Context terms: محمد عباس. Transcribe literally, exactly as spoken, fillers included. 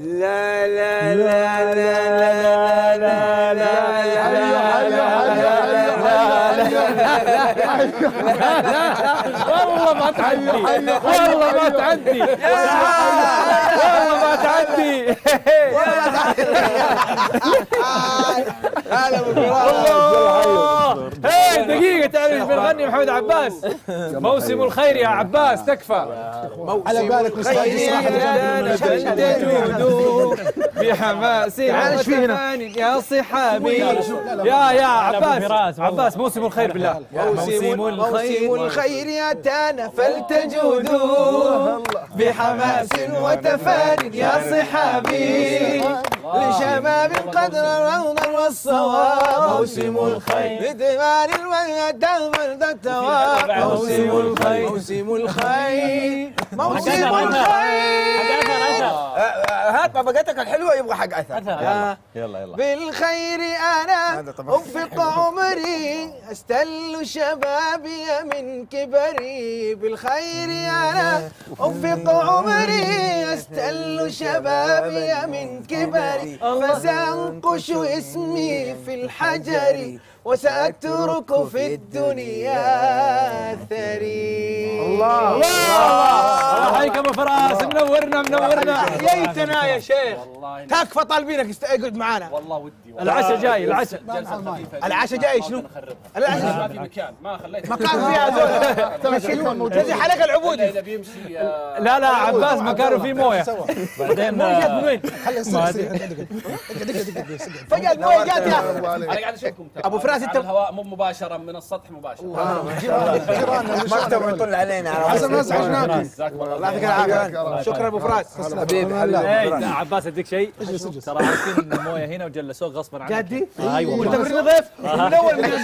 لا لا لا لا لا لا والله ما تعدي والله ما تعدي والله ما تعدي دقيقة تعرف بنغني محمد عباس موسم الخير يا عباس تكفى على بالك مستعجل بحماس يا صحابي يا يا عباس عباس موسم الخير بالله موسم الخير الخير أتانا فلتجودوا بحماس وتفان يا صحابي لشباب قدر الرضا والصواب موسم الخير لدمار والتغمر ذا التواب موسم الخير موسم الخير موسم الخير هات طبقتك الحلوه يبغى حق اثر يلا يلا بالخير انا انفق عمري استل شبابي من كبري بالخير انا انفق عمري استل شبابي من كبري فسانقش اسمي في الحجر وسأترك في الدنيا اثري الله الله الله يحييك ابو فراس منورنا منورنا حييتنا يا شيخ تكفى طالبينك اقعد معانا والله ودي العشاء جاي العشاء العشاء جاي شنو؟ العشاء ما في مكان ما خليت مكان فيها هذول زي حلقه العبودي لا لا عباس مكانه في مويه بعدين مويه جت من وين؟ خليه يصيح فجأة المويه جت يا اخي انا قاعد اشوفكم ابو فراس على الهواء مو مباشرة من السطح مباشرة مكتب يطل علينا حسن ازعجناكم الله يعطيك العافية شكرا ابو فراس حبيبي عباس اديك شيء ترى عارفين المويه هنا وجلسوك غصبا عنك جدي؟ ايوه مدبرين ضيف من اول